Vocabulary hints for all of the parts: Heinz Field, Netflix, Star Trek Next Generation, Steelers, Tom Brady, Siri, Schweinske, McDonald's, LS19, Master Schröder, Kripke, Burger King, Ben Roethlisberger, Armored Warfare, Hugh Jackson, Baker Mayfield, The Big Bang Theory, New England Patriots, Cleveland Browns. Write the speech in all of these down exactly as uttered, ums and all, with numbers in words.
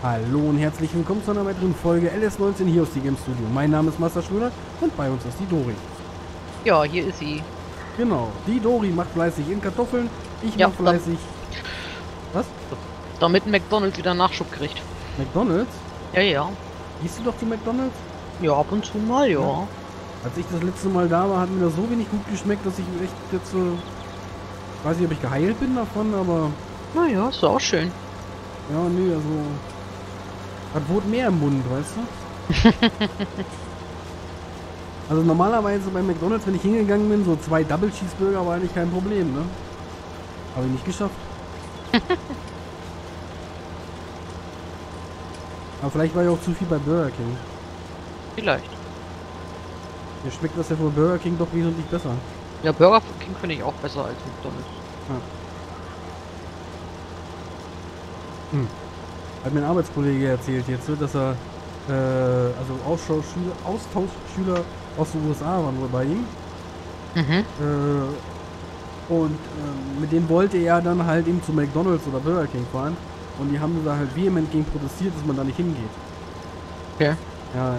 Hallo und herzlich willkommen zu einer weiteren Folge L S neunzehn hier aus dem Game Studio. Mein Name ist Master Schröder und bei uns ist die Dori. Ja, hier ist sie. Genau, die Dori macht fleißig in Kartoffeln, ich ja, mach fleißig... Da, was? Damit McDonald's wieder Nachschub kriegt. McDonald's? Ja, ja. Gehst du doch zu McDonald's? Ja, ab und zu mal, ja. ja. Als ich das letzte Mal da war, hat mir das so wenig gut geschmeckt, dass ich echt jetzt so... Ich weiß nicht, ob ich geheilt bin davon, aber... Naja, ist auch schön. Ja, nee, also... Das Brot mehr im Mund, weißt du? Also normalerweise bei McDonald's, wenn ich hingegangen bin, so zwei Double Cheeseburger war eigentlich kein Problem, ne? Habe ich nicht geschafft. Aber vielleicht war ich auch zu viel bei Burger King. Vielleicht. Mir schmeckt das ja von Burger King doch wesentlich besser. Ja, Burger King finde ich auch besser als McDonald's. Ja. Hm. Hat mir ein Arbeitskollege erzählt jetzt, dass er äh, also Austauschschüler, Austauschschüler aus den U S A waren wohl bei ihm. Mhm. Äh, und äh, mit denen wollte er dann halt eben zu McDonald's oder Burger King fahren. Und die haben da halt vehement gegen protestiert, dass man da nicht hingeht. Okay. Ja.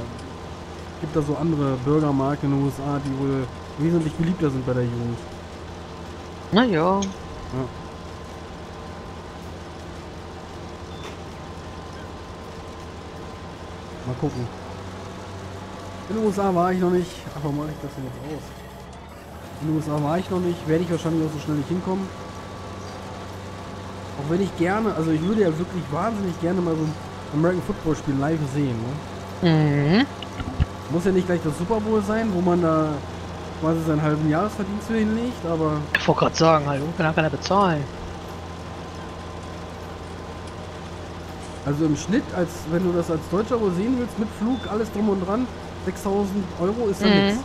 Gibt da so andere Burgermarken in den U S A, die wohl wesentlich beliebter sind bei der Jugend. Naja. Ja. Mal gucken. In den U S A war ich noch nicht. Ach, warum mache ich das denn jetzt aus? In den U S A war ich noch nicht. Werde ich wahrscheinlich auch so schnell nicht hinkommen. Auch wenn ich gerne, also ich würde ja wirklich wahnsinnig gerne mal so ein American Football Spiel live sehen. Ne? Mhm. Muss ja nicht gleich das Super Bowl sein, wo man da quasi seinen halben Jahresverdienst für hinlegt, aber... Ich wollte gerade sagen, hallo, kann ja keiner bezahlen. Also im Schnitt, als wenn du das als Deutscher wohl sehen willst, mit Flug, alles drum und dran, sechstausend Euro ist ja mhm. nichts.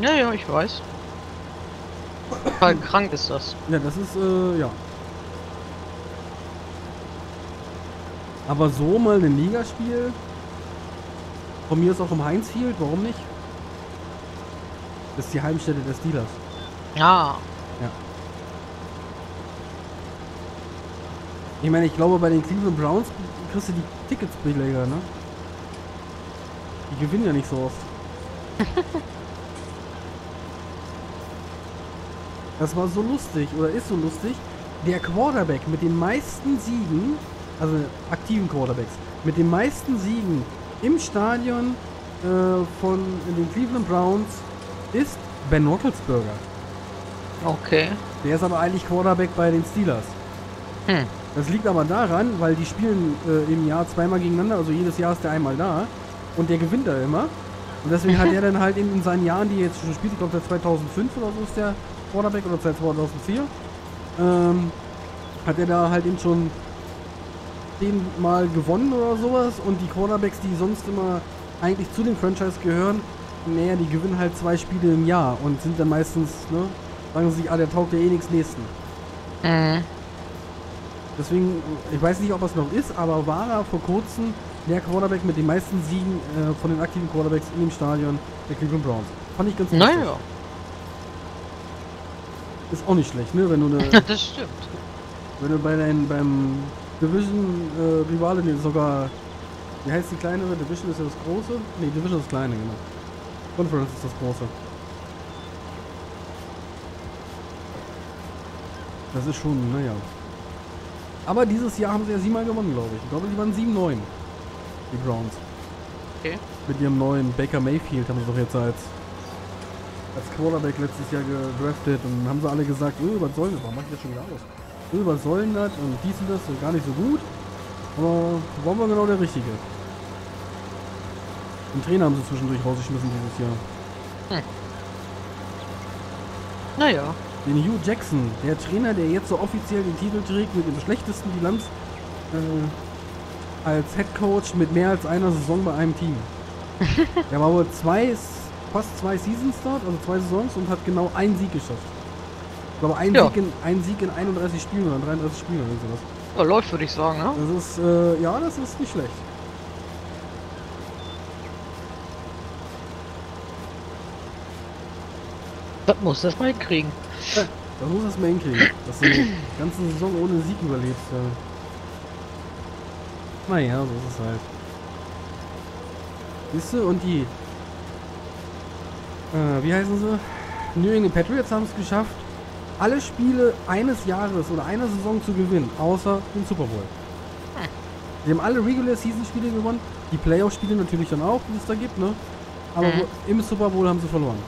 Ja, ja, ich weiß. Weil krank ist das. Ja, das ist, äh, ja. Aber so mal ein Ligaspiel, von mir ist auch im Heinz Field, warum nicht? Das ist die Heimstätte der Steelers. Ja. Ja. Ich meine, ich glaube, bei den Cleveland Browns kriegst du die Tickets billiger, ne? Die gewinnen ja nicht so oft. Das war so lustig, oder ist so lustig. Der Quarterback mit den meisten Siegen, also aktiven Quarterbacks, mit den meisten Siegen im Stadion äh, von den Cleveland Browns ist Ben Roethlisberger. Okay. Der ist aber eigentlich Quarterback bei den Steelers. Hm. Das liegt aber daran, weil die spielen äh, im Jahr zweimal gegeneinander, also jedes Jahr ist der einmal da und der gewinnt da immer. Und deswegen hat er dann halt in, in seinen Jahren, die jetzt schon spielt, ich glaube seit zweitausendfünf oder so ist der Quarterback oder seit zweitausendvier, ähm, hat er da halt eben schon zehnmal gewonnen oder sowas und die Quarterbacks, die sonst immer eigentlich zu dem Franchise gehören, naja, die gewinnen halt zwei Spiele im Jahr und sind dann meistens, ne, sagen sie sich, ah, der taugt ja eh nichts nächsten. Mhm. Deswegen, ich weiß nicht, ob es noch ist, aber war er vor kurzem der Quarterback mit den meisten Siegen äh, von den aktiven Quarterbacks in dem Stadion der Cleveland Browns. Fand ich ganz gut. Naja. Ist auch nicht schlecht, ne? Wenn du eine, das stimmt. Wenn du bei deinem beim Division-Rivale, äh, ne, sogar, wie heißt die kleinere? Division ist ja das große? Ne, Division ist das kleine, genau. Conference ist das große. Das ist schon, naja. Aber dieses Jahr haben sie ja siebenmal gewonnen, glaube ich. Ich glaube, die waren sieben neun. Die Browns. Okay. Mit ihrem neuen Baker Mayfield haben sie doch jetzt als, als Quarterback letztes Jahr gedraftet. Und haben sie alle gesagt, öh, was soll das? Warum macht das schon wieder aus? Öh, was soll das? Und dies und das und gar nicht so gut. Aber warum war genau der Richtige? Den Trainer haben sie zwischendurch rausgeschmissen dieses Jahr. Hm. Naja. Den Hugh Jackson, der Trainer, der jetzt so offiziell den Titel trägt, mit dem schlechtesten Bilanz äh, als Headcoach mit mehr als einer Saison bei einem Team. Der war wohl zwei, fast zwei Seasons dort, also zwei Saisons und hat genau einen Sieg geschafft. Ich glaube, ein ja. Sieg in, einen Sieg in einunddreißig Spielen oder in dreiunddreißig Spielen oder sowas. Ja, läuft, würde ich sagen, ne? Das ist, äh, ja, das ist nicht schlecht. Das muss das mal hinkriegen. Ja, das muss das mal hinkriegen. Dass du die ganze Saison ohne Sieg überlebst. Ja. Naja, so ist es halt. Siehst du, und die... Äh, wie heißen sie? New England Patriots haben es geschafft, alle Spiele eines Jahres oder einer Saison zu gewinnen, außer den Super Bowl. Die haben alle Regular-Season-Spiele gewonnen, die Playoff-Spiele natürlich dann auch, die es da gibt, ne? Aber mhm. wo, im Super Bowl haben sie verloren.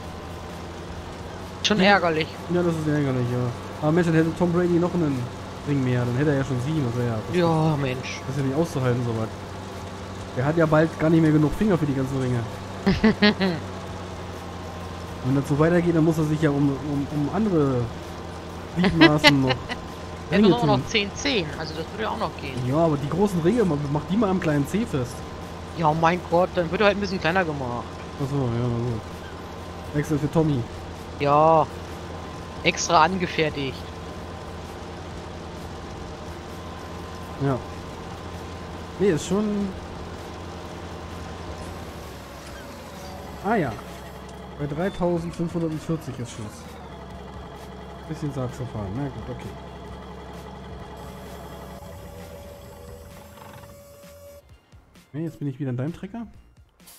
Schon ärgerlich. Ja, das ist ärgerlich, ja. Aber Mensch, dann hätte Tom Brady noch einen Ring mehr, dann hätte er ja schon sieben oder ja. Das ja, ist, Mensch. Das ist ja nicht auszuhalten, so weit. Der hat ja bald gar nicht mehr genug Finger für die ganzen Ringe. Wenn das so weitergeht, dann muss er sich ja um, um, um andere Gliedmaßen noch... Er hat auch noch zehn zehn, also das würde ja auch noch gehen. Ja, aber die großen Ringe, mach die mal am kleinen C fest. Ja, mein Gott, dann wird er halt ein bisschen kleiner gemacht. Achso, ja, na gut. Extra für Tommy. Ja, extra angefertigt. Ja. Nee, ist schon... Ah ja. Bei dreitausendfünfhundertvierzig ist Schluss. Bisschen Sachsen fahren, na gut, okay. Jetzt bin ich wieder in deinem Trecker.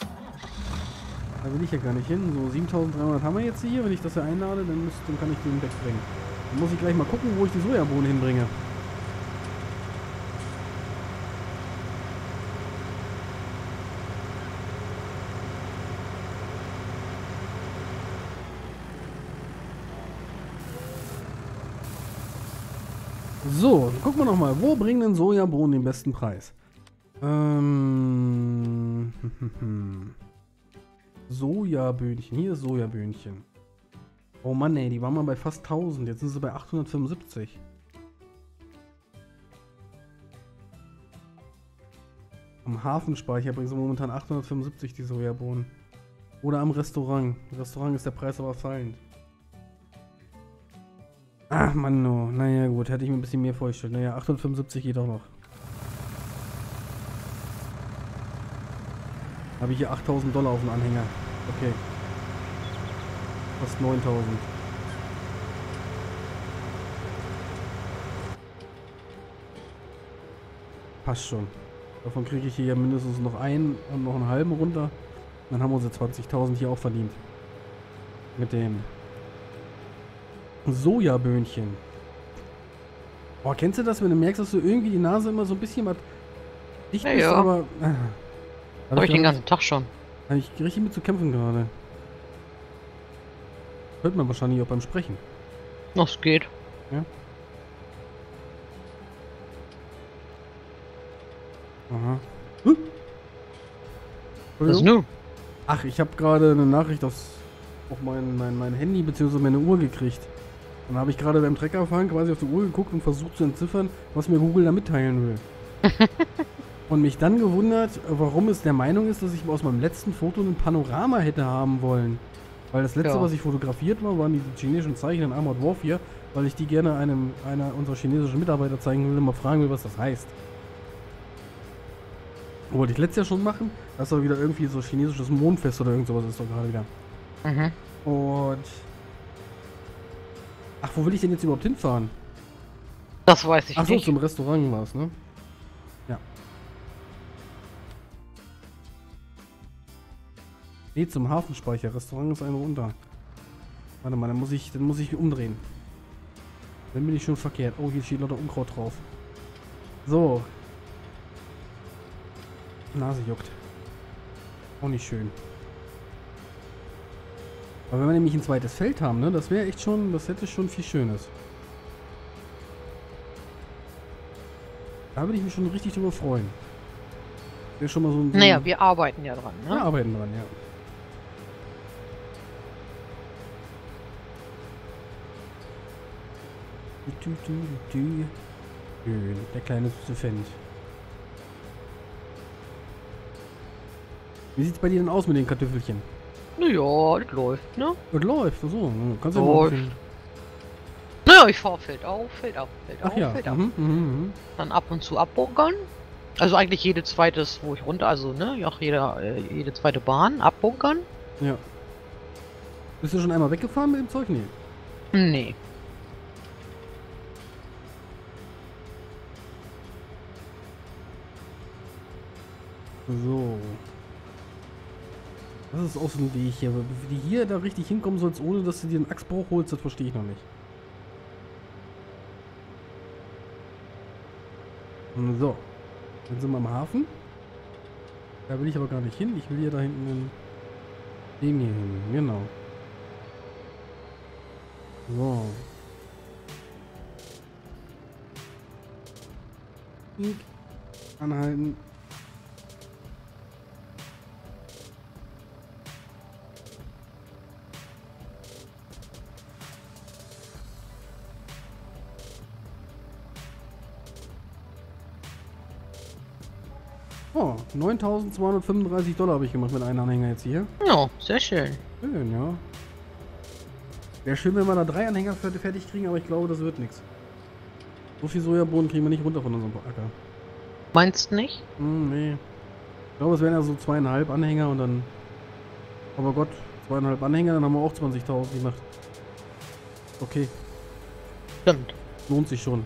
Da will ich ja gar nicht hin. So, siebentausenddreihundert haben wir jetzt hier. Wenn ich das ja einlade, dann, müsst, dann kann ich den wegbringen. Dann muss ich gleich mal gucken, wo ich die Sojabohnen hinbringe. So, gucken wir nochmal. Wo bringen denn Sojabohnen den besten Preis? Ähm. Sojaböhnchen. Hier ist Sojaböhnchen. Oh Mann, ey, die waren mal bei fast tausend. Jetzt sind sie bei achthundertfünfundsiebzig. Am Hafenspeicher bringen sie momentan achthundertfünfundsiebzig die Sojabohnen. Oder am Restaurant. Im Restaurant ist der Preis aber fallend. Ach Mann, no. Naja, gut. Hätte ich mir ein bisschen mehr vorgestellt. Naja, achthundertfünfundsiebzig geht auch noch. Habe ich hier achttausend Dollar auf dem Anhänger. Okay. Fast neuntausend. Passt schon. Davon kriege ich hier mindestens noch einen und noch einen halben runter. Dann haben wir unsere zwanzigtausend hier auch verdient. Mit dem Sojaböhnchen. Oh, kennst du das, wenn du merkst, dass du irgendwie die Nase immer so ein bisschen was dicht bist, ja, ja. aber... Äh. Habe ich den ganzen Tag schon. Habe ich richtig mit zu kämpfen gerade. Hört man wahrscheinlich auch beim Sprechen. Noch es geht. Ja. Aha. Hm? Was ist nun? Ach, ich habe gerade eine Nachricht aufs, auf mein, mein, mein Handy bzw. meine Uhr gekriegt. Dann habe ich gerade beim Treckerfahren quasi auf die Uhr geguckt und versucht zu entziffern, was mir Google da mitteilen will. Und mich dann gewundert, warum es der Meinung ist, dass ich aus meinem letzten Foto ein Panorama hätte haben wollen. Weil das letzte, ja. was ich fotografiert war, waren diese chinesischen Zeichen in Armored Warfare, weil ich die gerne einem einer unserer chinesischen Mitarbeiter zeigen will und mal fragen will, was das heißt. Wollte ich letztes Jahr schon machen, das war wieder irgendwie so chinesisches Mondfest oder irgend sowas ist doch gerade wieder. Mhm. Und... Ach, wo will ich denn jetzt überhaupt hinfahren? Das weiß ich Ach so, nicht. Achso, zum Restaurant war es, ne? Nee, zum Hafenspeicher. Restaurant ist eine runter. Warte mal, dann muss ich, dann muss ich umdrehen. Dann bin ich schon verkehrt. Oh, hier steht lauter Unkraut drauf. So. Nase juckt. Auch nicht schön. Aber wenn wir nämlich ein zweites Feld haben, ne, das wäre echt schon, das hätte schon viel Schönes. Da würde ich mich schon richtig drüber freuen. Wäre schon mal so ein... Naja, so ein... wir arbeiten ja dran, ne? Wir arbeiten dran, ja. Du, du, du, du. Der kleine süße Fan. Wie sieht's bei dir denn aus mit den Kartoffelchen? Naja, das läuft, ne? Das läuft, so. Kannst du ja Naja, ich fahr Feld auf, Feld ab, Feld Ach auf, ja. Feld mhm, ab. Mh, mh. Dann ab und zu abbunkern. Also eigentlich jede zweites, wo ich runter, also ne, auch jede, äh, jede zweite Bahn abbunkern. Ja. Bist du schon einmal weggefahren mit dem Zeug? Nee. Nee. So. Das ist auf dem Weg hier. Aber wie du hier da richtig hinkommen sollst, ohne dass du dir einen Achsbruch holst, das verstehe ich noch nicht. So. Dann sind wir am Hafen. Da will ich aber gar nicht hin. Ich will hier da hinten in dem hier hin. Genau. So. Anhalten. Oh, neuntausendzweihundertfünfunddreißig Dollar habe ich gemacht mit einem Anhänger jetzt hier. Ja, sehr schön. Schön, ja. Wäre schön, wenn wir da drei Anhänger fertig kriegen, aber ich glaube, das wird nichts. So viel Sojabohnen kriegen wir nicht runter von unserem Acker. Meinst du nicht? Hm, nee. Ich glaube, es wären ja so zweieinhalb Anhänger und dann... Aber Gott, zweieinhalb Anhänger, dann haben wir auch zwanzigtausend gemacht. Okay. Stimmt. Lohnt sich schon.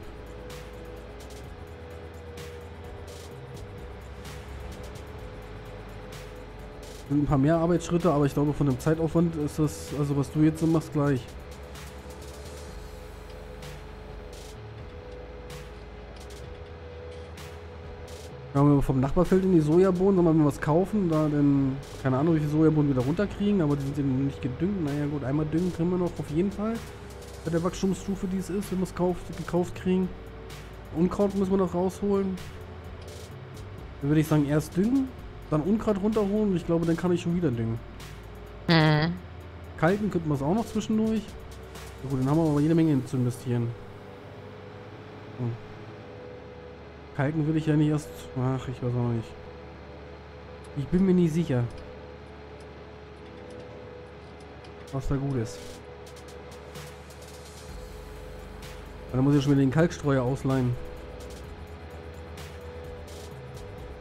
Sind ein paar mehr Arbeitsschritte, aber ich glaube, von dem Zeitaufwand ist das, also was du jetzt so machst, gleich. Wenn wir vom Nachbarfeld in die Sojabohnen, sondern wenn wir was kaufen, da dann, keine Ahnung, wie viele Sojabohnen wir da runterkriegen, aber die sind eben nicht gedüngt. Naja gut, einmal düngen können wir noch auf jeden Fall. Bei der Wachstumsstufe, die es ist, wenn wir es kauft, gekauft kriegen. Unkraut müssen wir noch rausholen. Dann würde ich sagen, erst düngen, dann Unkraut runterholen und ich glaube, dann kann ich schon wieder düngen. Mhm. Kalken könnten wir es auch noch zwischendurch. Ja, gut, dann haben wir aber jede Menge zu investieren. Hm. Kalken will ich ja nicht erst... Ach, ich weiß auch nicht. Ich bin mir nicht sicher, was da gut ist. Aber dann muss ich schon wieder den Kalkstreuer ausleihen.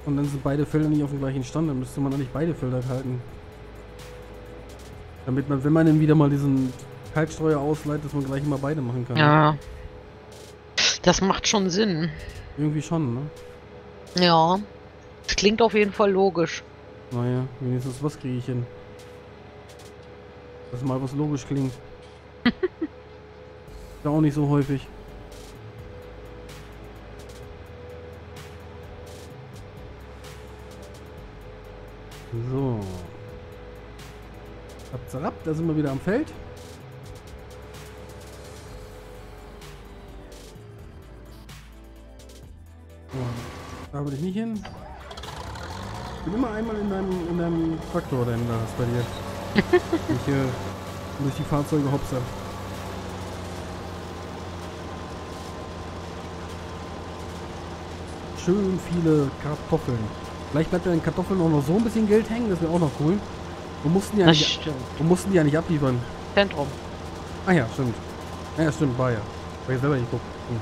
Und dann sind beide Felder nicht auf dem gleichen Stand. Dann müsste man eigentlich beide Felder kalken. Damit man, wenn man dann wieder mal diesen Kalkstreuer ausleiht, dass man gleich immer beide machen kann. Ja. Das macht schon Sinn. Irgendwie schon, ne? Ja. Das klingt auf jeden Fall logisch. Naja, wenigstens was kriege ich hin. Dass mal was logisch klingt. Ist auch nicht so häufig. So. Abzerab, da sind wir wieder am Feld. Da will ich nicht hin. Ich bin immer einmal in deinem, in deinem Traktor, der da ist bei dir. Ich hier durch die Fahrzeuge hopse. Schön viele Kartoffeln. Vielleicht bleibt ja den Kartoffeln auch noch so ein bisschen Geld hängen, das wäre auch noch cool. Wir mussten die ja nicht, wir mussten die ja nicht abliefern. Zentrum. Ah ja, stimmt. Ah ja, stimmt, war ja. Weil ich selber nicht gucke. Hm.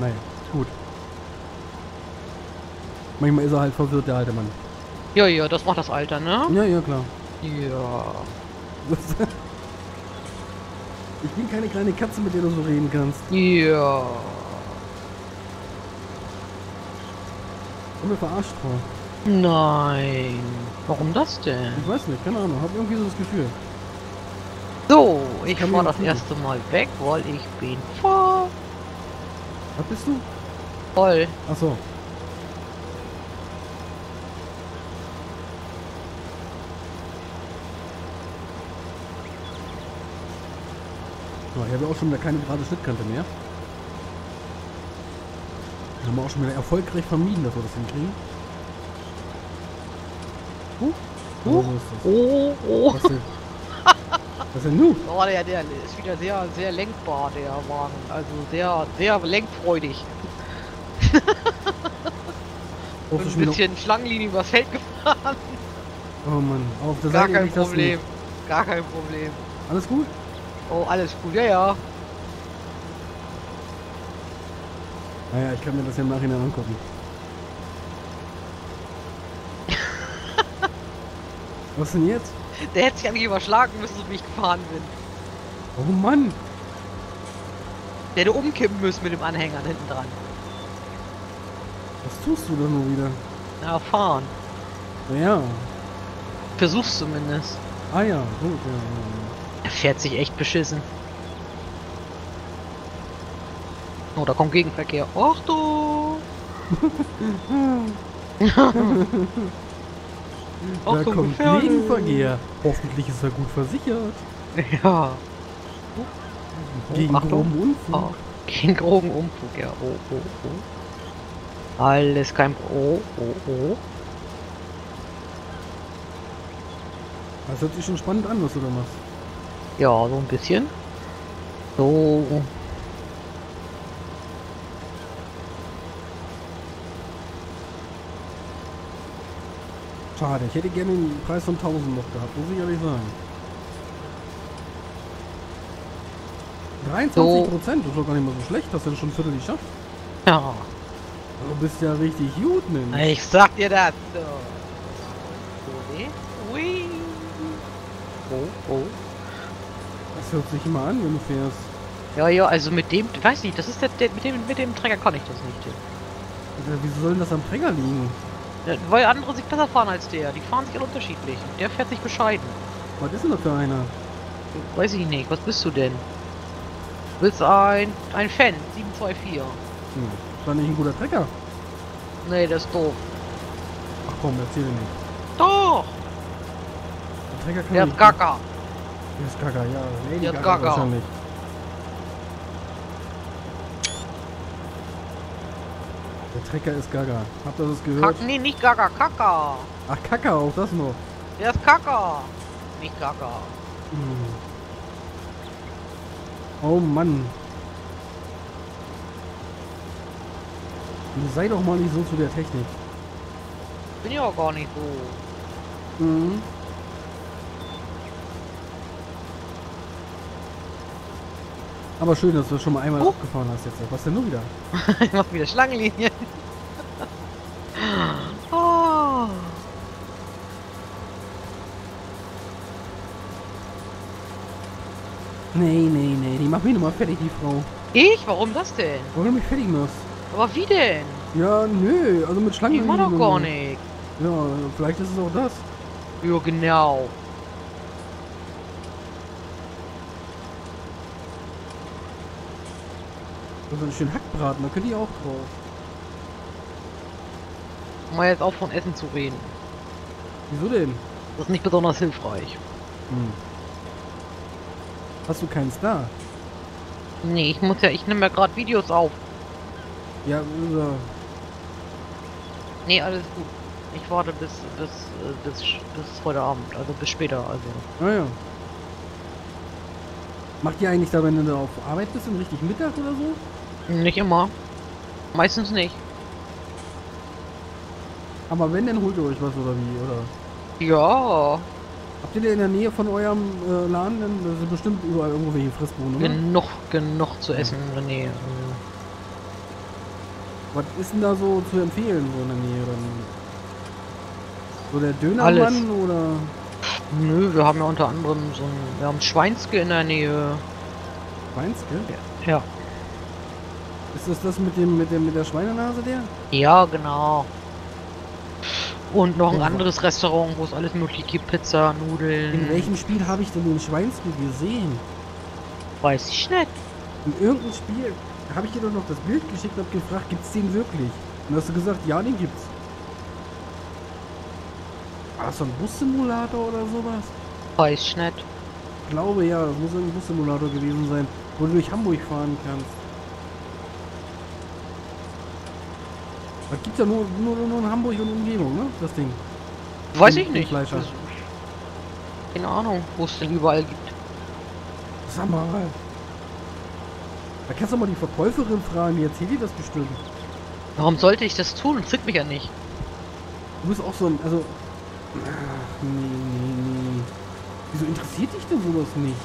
Naja, gut. Manchmal ist er halt verwirrt, der alte Mann. Ja, ja, das macht das Alter, ne? Ja, ja, klar. Ja. Ich bin keine kleine Katze, mit der du so reden kannst. Ja. Ich bin mir verarscht vor. Nein. Warum das denn? Ich weiß nicht, keine Ahnung. Hab irgendwie so das Gefühl. So, ich fahr das erste Mal weg, weil ich bin voll. Was bist du? Voll. Achso. So, hier haben wir auch schon wieder keine gerade Schnittkante mehr. Das haben wir auch schon wieder erfolgreich vermieden, dass wir das hinkriegen. Huh? Huh? Oh, oh. Was denn? Was denn nun? Oh, der, der ist wieder sehr, sehr lenkbar, der Wagen. Also sehr, sehr lenkfreudig. Oh, ein bisschen Schlangenlinie übers Feld gefahren. Oh Mann, auf der Seite. Gar kein Problem. Gar kein Problem. Alles gut? Oh, alles gut, ja, ja. Naja, ich kann mir das ja im Nachhinein angucken. Was denn jetzt? Der hätte sich ja nicht überschlagen müssen, wenn ich gefahren bin. Oh Mann! Der hätte umkippen müssen mit dem Anhänger hinten dran. Was tust du denn nur wieder? erfahren. Ja. Versuch's zumindest. Ah ja, gut. Ja, ja. Er fährt sich echt beschissen. Oh, da kommt Gegenverkehr. Och du! Da Achtung, kommt gefährlich. Gegenverkehr. Hoffentlich ist er gut versichert. Ja. Gegen groben Unfug. Oh. Gegen groben Unfug, ja. Oh, oh, oh. Alles kein... Oh, oh, oh. Das hört sich schon spannend an, was du da machst. Ja, so ein bisschen. So... Schade, ich hätte gerne den Preis von tausend noch gehabt, muss ich ehrlich sagen. dreiundzwanzig Prozent, das ist doch gar nicht mal so schlecht, dass du das schon ein Viertel nicht schaffst. Ja. Du bist ja richtig gut, Mensch. Ich sag dir das. So. So, ui. Oh, oh. Das hört sich immer an, wenn du fährst. Ja, ja, also mit dem, weiß nicht, das ist der, der mit dem mit dem Träger kann ich das nicht. Also, wieso soll denn das am Träger liegen? Weil andere sich besser fahren als der. Die fahren sich alle unterschiedlich. Der fährt sich bescheiden. Was ist denn das für einer? Weiß ich nicht. Was bist du denn? Du bist ein, ein Fan. sieben zwei vier. Hm. Das war nicht ein guter Trecker. Nee, das ist doof. Ach komm, erzähl mir nicht. Doch! Der Trecker kann der nicht. Der ist Gaga. Der ist Gaga, ja. Nee, der ist Gaga. Gaga. Der Trecker ist Gaga. Habt ihr das gehört? Kack, nee, nicht Gaga, Kaka. Ach, Kaka, auch das noch. Der ist Kaka. Nicht Gaga. Mm. Oh Mann. Sei doch mal nicht so zu der Technik. Bin ja auch gar nicht so. Mhm. Aber schön, dass du schon mal einmal oh. abgefahren hast jetzt. Was denn nun wieder? Ich mach wieder Schlangenlinien. Oh. Nee, nee, nee. Die macht mich nochmal fertig, die Frau. Ich? Warum das denn? Warum du mich fertig machst? Aber wie denn? Ja, nö. Also mit Schlangenlinien. Ich mach doch gar nicht. Ja, vielleicht ist es auch das. Ja, genau. So einen schönen Hackbraten, da könnt ihr auch drauf. Mal jetzt auch von Essen zu reden. Wieso denn? Das ist nicht besonders hilfreich. Hm. Hast du keinen Star? Nee, ich muss ja, ich nehme ja gerade Videos auf. Ja, über. Nee, alles gut. Ich warte bis, bis, bis, bis heute Abend, also bis später, also. Naja. Macht ihr eigentlich da, wenn du auf Arbeit bist, richtig Mittag oder so? Nicht immer. Meistens nicht. Aber wenn, dann holt ihr euch was oder wie, oder? Ja. Habt ihr denn in der Nähe von eurem äh, Laden denn? Das sind bestimmt überall irgendwo welche Fressbuden, oder? Genug, genug zu essen in der Nähe. Also. Was ist denn da so zu empfehlen, so in der Nähe? Oder? So der Dönermann oder? Nö, wir haben ja unter anderem so ein... Wir haben Schweinske in der Nähe. Schweinske? Ja. Ja. Ist das das mit dem mit dem mit der Schweinenase der? Ja, genau. Und noch ein anderes Restaurant, wo es alles mögliche gibt, Pizza, Nudeln. In welchem Spiel habe ich denn den Schweinske gesehen? Weiß ich nicht. In irgendeinem Spiel habe ich dir doch noch das Bild geschickt und gefragt, gibt's den wirklich? Und hast du gesagt, ja, den gibt's. War das so ein Bussimulator oder sowas? Weiß ich nicht. Ich glaube ja, das muss ein Bussimulator gewesen sein, wo du durch Hamburg fahren kannst. Das gibt's ja nur, nur, nur in Hamburg und Umgebung, ne? Das Ding. Weiß ich nicht. Das, keine Ahnung, wo es denn überall gibt. Sag mal. Da kannst du mal die Verkäuferin fragen, die erzählt dir das bestimmt. Warum sollte ich das tun? Fick mich ja nicht. Du bist auch so ein, also... Ach, nee, nee, nee. Wieso interessiert dich denn sowas nicht?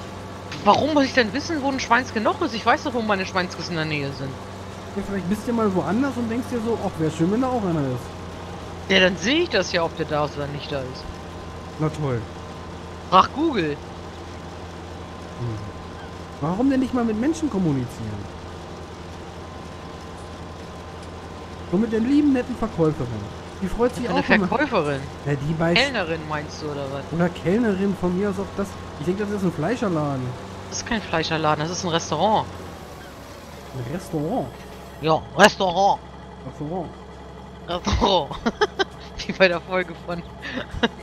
Warum muss ich denn wissen, wo ein Schweinske noch ist? Ich weiß doch, wo meine Schweinskes in der Nähe sind. Ja, vielleicht bist du mal woanders und denkst dir so, ach, wäre schön, wenn da auch einer ist. Ja, dann sehe ich das ja, ob der da ist oder nicht da ist. Na toll. Ach, Google. Hm. Warum denn nicht mal mit Menschen kommunizieren? So mit den lieben, netten Verkäuferin. Die freut sich auch. Eine Verkäuferin. Ja, die bei Kellnerin meinst du, oder was? Oder Kellnerin von mir aus auch das. Ich denke, das ist ein Fleischerladen. Das ist kein Fleischerladen, das ist ein Restaurant. Ein Restaurant? Ja, Restaurant. Restaurant. Restaurant. Wie bei der Folge von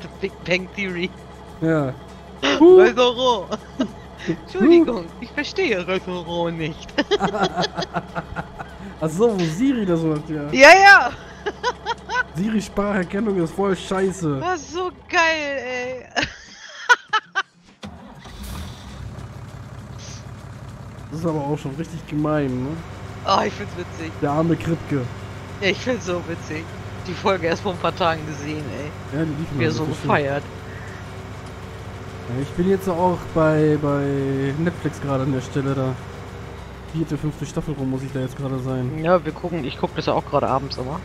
The Big Bang Theory. Ja. Huh. Restaurant. Entschuldigung, ich verstehe Restaurant nicht. Ach so, wo Siri das macht, ja. Ja, ja. Siri Spracherkennung ist voll scheiße. Das ist so geil, ey. Das ist aber auch schon richtig gemein, ne? Oh, ich find's witzig. Der arme Kripke. Ja, ich find's so witzig. Die Folge erst vor ein paar Tagen gesehen, ey. Ja, die lief mir so gefeiert. Ja, ich bin jetzt auch bei, bei Netflix gerade an der Stelle da. Vierte, fünfte Staffel rum muss ich da jetzt gerade sein. Ja, wir gucken. Ich guck das ja auch gerade abends, aber.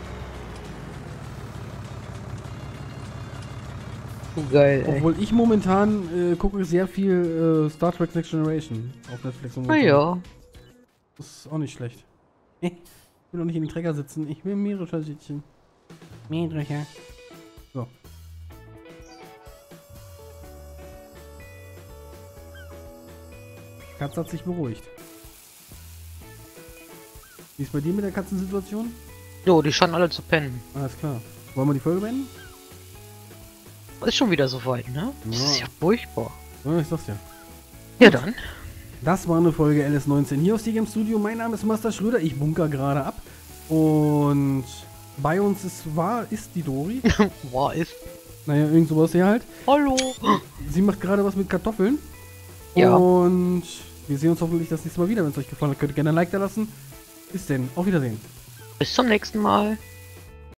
Geil, obwohl ich momentan äh, gucke sehr viel äh, Star Trek Next Generation auf Netflix. Na ja. Das ist auch nicht schlecht. Ich will noch nicht in den Träger sitzen. Ich will mehrere Scheißchen. Mehrere. So. Die Katze hat sich beruhigt. Wie ist bei dir mit der Katzensituation? Jo, die scheinen alle zu pennen. Alles klar. Wollen wir die Folge beenden? Ist schon wieder so weit, ne? Das ja. ist ja furchtbar. Ja, ich sag's ja. Ja, dann. Das war eine Folge L S neunzehn hier aus Game Studio. Mein Name ist Master Schröder. Ich bunker gerade ab. Und bei uns ist war ist die Dori. War ist. Naja, irgend sowas hier halt. Hallo. Sie macht gerade was mit Kartoffeln. Ja. Und wir sehen uns hoffentlich das nächste Mal wieder. Wenn es euch gefallen hat, könnt ihr gerne ein Like da lassen. Bis denn. Auf Wiedersehen. Bis zum nächsten Mal.